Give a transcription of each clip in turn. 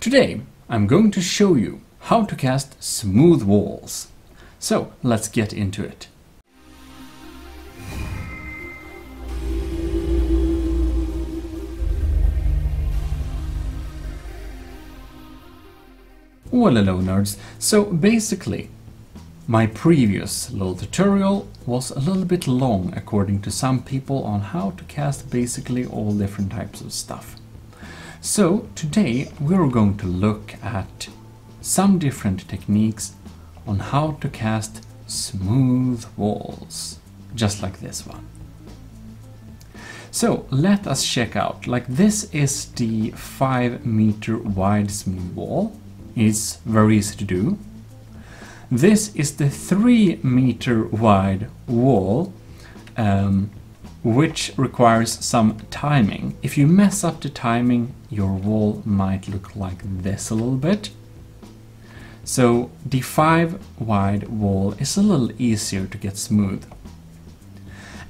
Today I'm going to show you how to cast smooth walls. So let's get into it. Well, hello nerds. So basically, my previous little tutorial was a little bit long according to some people on how to cast basically all different types of stuff. So today we're going to look at some different techniques on how to cast smooth walls, just like this one. So let us check out, like this is the 5-meter wide smooth wall. It's very easy to do. This is the 3-meter wide wall, which requires some timing. If you mess up the timing, your wall might look like this a little bit. So the 5-wide wall is a little easier to get smooth.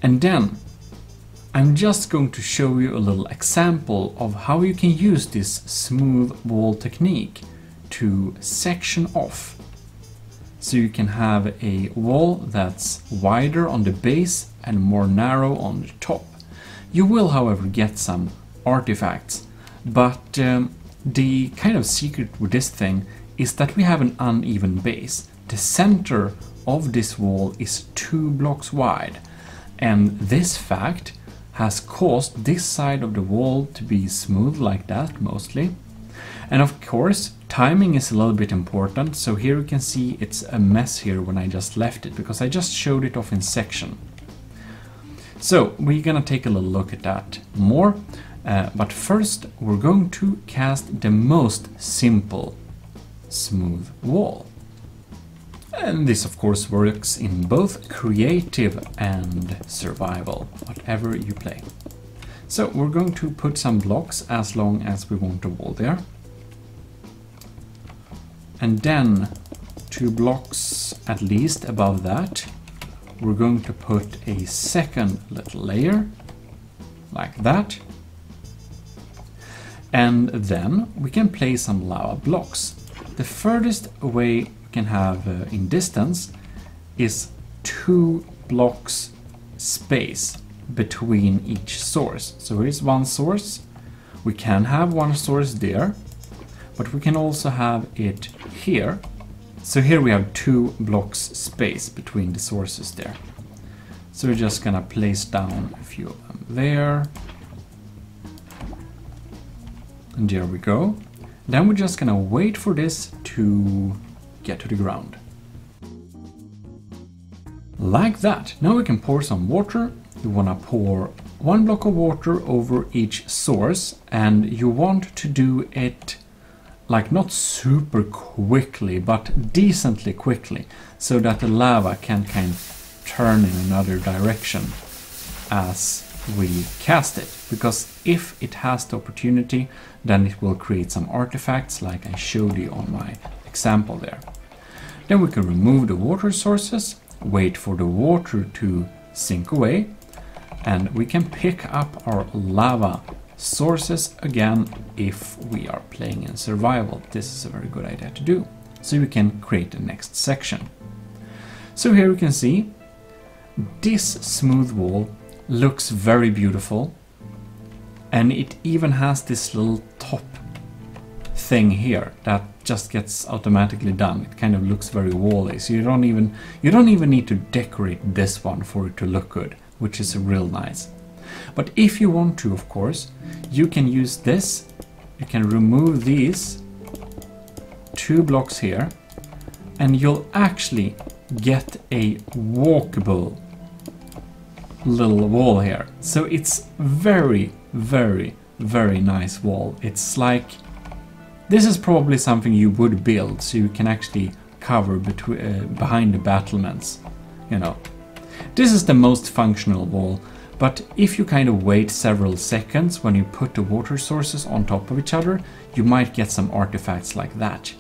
And then I'm just going to show you a little example of how you can use this smooth wall technique to section off. So you can have a wall that's wider on the base and more narrow on the top. You will, however, get some artifacts, but the kind of secret with this thing is that we have an uneven base. The center of this wall is 2 blocks wide, and this fact has caused this side of the wall to be smooth like that mostly. And of course, timing is a little bit important, so here you can see it's a mess here when I just left it, because I just showed it off in section. So we're gonna take a little look at that more, but first we're going to cast the most simple smooth wall. And this of course works in both creative and survival, whatever you play. So we're going to put some blocks as long as we want a wall there. And then 2 blocks at least above that, we're going to put a second little layer like that. And then we can place some lava blocks. The furthest away we can have in distance is 2 blocks space between each source. So here's one source. We can have one source there, but we can also have it here. So here we have 2 blocks space between the sources there. So we're just gonna place down a few of them there. And there we go. Then we're just gonna wait for this to get to the ground. Like that. Now we can pour some water. You want to pour 1 block of water over each source, and you want to do it like not super quickly, but decently quickly, so that the lava can kind of turn in another direction as we cast it. Because if it has the opportunity, then it will create some artifacts like I showed you on my example there. Then we can remove the water sources, wait for the water to sink away, and we can pick up our lava sources again if we are playing in survival. This is a very good idea to do. So we can create the next section. So here you can see this smooth wall looks very beautiful, and it even has this little top thing here that just gets automatically done. It kind of looks very wally, so you don't even need to decorate this one for it to look good, which is real nice. But if you want to, of course, you can use this. You can remove these 2 blocks here, and you'll actually get a walkable little wall here. So it's very, very, very nice wall. It's like, this is probably something you would build, so you can actually cover behind the battlements, you know. This is the most functional wall. But if you kind of wait several seconds when you put the water sources on top of each other, you might get some artifacts like that.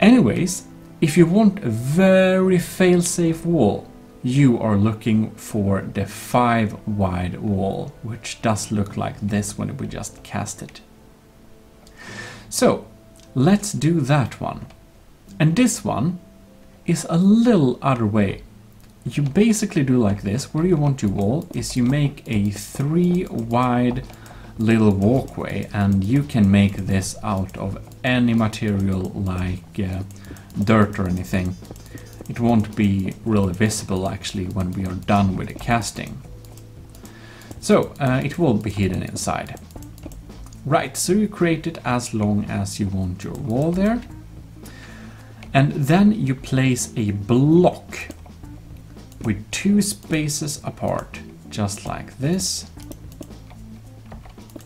Anyways, if you want a very fail-safe wall, you are looking for the 5-wide wall, which does look like this when we just cast it. So let's do that one. And this one is a little other way. You basically do like this. Where you want your wall is you make a 3 wide little walkway, and you can make this out of any material like dirt or anything. It won't be really visible actually when we are done with the casting. So it will be hidden inside. Right, so you create it as long as you want your wall there. And then you place a block with 2 spaces apart, just like this.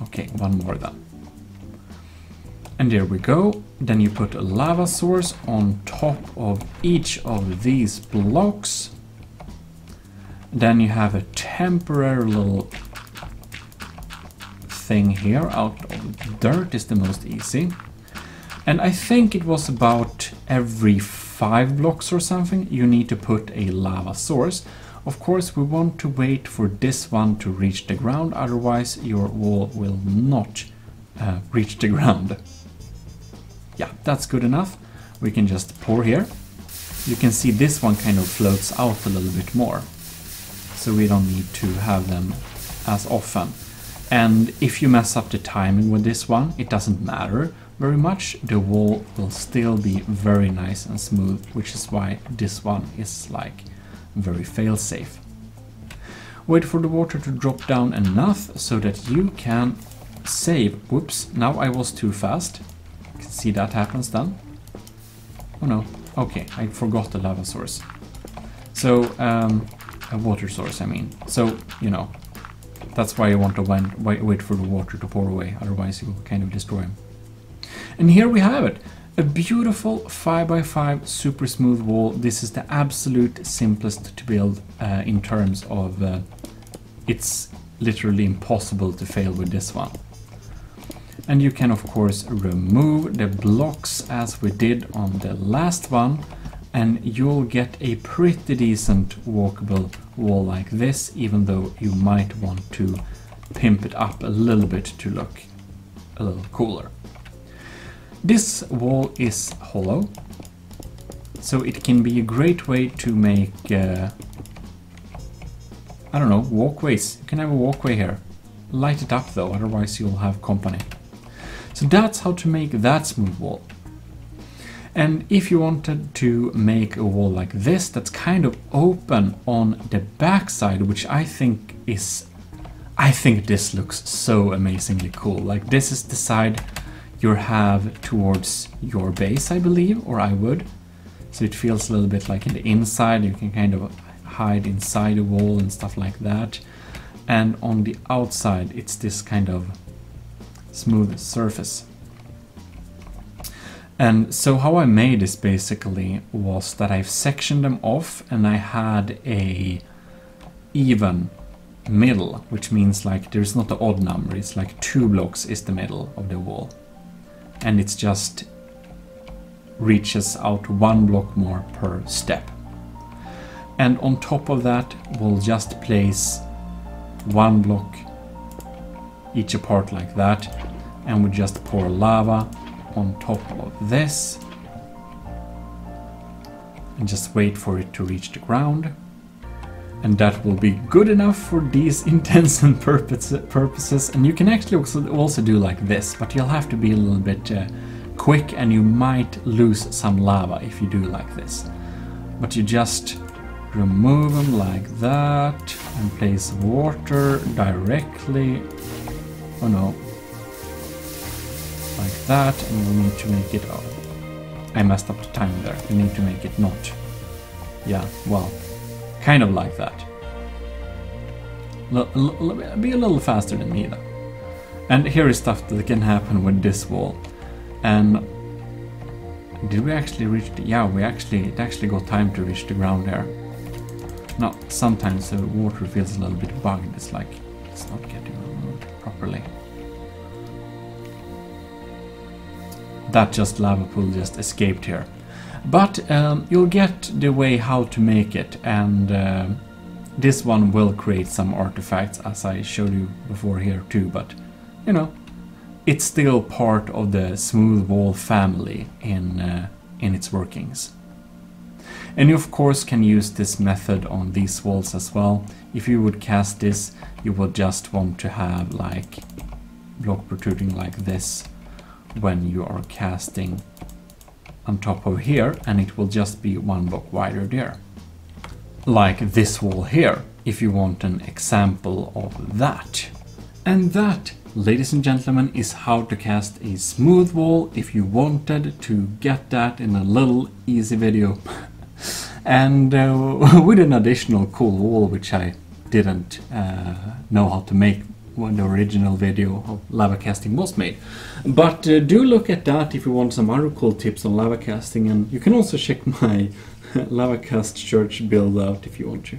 Okay, one more then. And there we go. Then you put a lava source on top of each of these blocks. Then you have a temporary little thing here out of dirt, is the most easy. And I think it was about every 5 blocks or something you need to put a lava source. Of course, we want to wait for this one to reach the ground, otherwise your wall will not reach the ground. Yeah, that's good enough. We can just pour here. You can see this one kind of floats out a little bit more, so we don't need to have them as often. And if you mess up the timing with this one, it doesn't matter very much. The wall will still be very nice and smooth, which is why this one is like very fail-safe. Wait for the water to drop down enough so that you can save. Whoops, now I was too fast. You can see that happens then. Oh no, okay, I forgot the lava source. So, a water source, I mean. So, you know, that's why you want to wait for the water to pour away, otherwise you will kind of destroy him. And here we have it. A beautiful 5x5 super smooth wall. This is the absolute simplest to build in terms of it's literally impossible to fail with this one. And you can of course remove the blocks as we did on the last one, and you'll get a pretty decent walkable wall like this, even though you might want to pimp it up a little bit to look a little cooler. This wall is hollow, so it can be a great way to make, I don't know, walkways. You can have a walkway here. Light it up though, otherwise you'll have company. So that's how to make that smooth wall. And if you wanted to make a wall like this that's kind of open on the backside, which I think this looks so amazingly cool. Like this is the side you have towards your base, I believe, or I would. So it feels a little bit like in the inside, you can kind of hide inside a wall and stuff like that. And on the outside, it's this kind of smooth surface. And so how I made this basically was that I've sectioned them off and I had a even middle, which means like there's not the odd number, it's like 2 blocks is the middle of the wall. And it's just reaches out 1 block more per step. And on top of that, we'll just place 1 block each apart like that. And we just pour lava on top of this. And just wait for it to reach the ground. And that will be good enough for these intents and purposes. And you can actually also do like this, but you'll have to be a little bit quick and you might lose some lava if you do like this. But you just remove them like that and place water directly. Oh no. Like that, and you need to make it... Oh, I messed up the time there. You need to make it not... Yeah, well... Kind of like that. Be a little faster than me though. And here is stuff that can happen with this wall. And did we actually reach the... Yeah, it actually got time to reach the ground there. Now, sometimes the water feels a little bit bugged. It's like, it's not getting removed properly. That lava pool just escaped here. But you'll get the way how to make it, and this one will create some artifacts as I showed you before here too, but you know, it's still part of the smoothwall family in its workings. And you of course can use this method on these walls as well. If you would cast this, you will just want to have like block protruding like this when you are casting on top of here, and it will just be one block wider there. Like this wall here, if you want an example of that. And that, ladies and gentlemen, is how to cast a smooth wall if you wanted to get that in a little easy video. And with an additional cool wall, which I didn't know how to make when the original video of lava casting was made. But do look at that if you want some other cool tips on lava casting, and you can also check my lava cast church build out if you want to.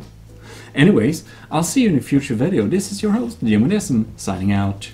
Anyways, I'll see you in a future video. This is your host, Gmodism, signing out.